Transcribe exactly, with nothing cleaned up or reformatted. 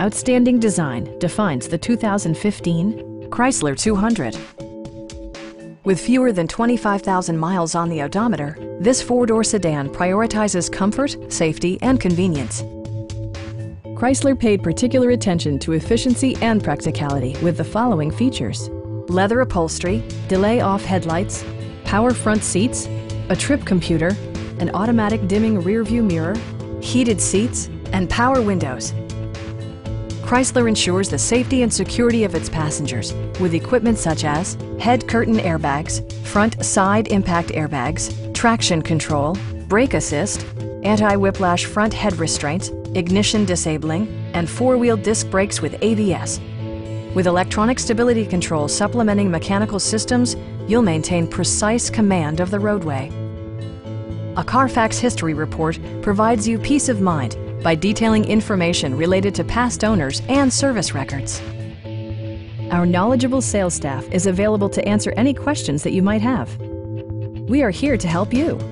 Outstanding design defines the two thousand fifteen Chrysler two hundred. With fewer than twenty-five thousand miles on the odometer, this four-door sedan prioritizes comfort, safety, and convenience. Chrysler paid particular attention to efficiency and practicality with the following features: leather upholstery, delay-off headlights, power front seats, a trip computer, an automatic dimming rearview mirror, heated seats, and power windows. Chrysler ensures the safety and security of its passengers with equipment such as head curtain airbags, front side impact airbags, traction control, brake assist, anti-whiplash front head restraints, ignition disabling, and four-wheel disc brakes with A B S. With electronic stability control supplementing mechanical systems, you'll maintain precise command of the roadway. A Carfax history report provides you peace of mind by detailing information related to past owners and service records. Our knowledgeable sales staff is available to answer any questions that you might have. We are here to help you.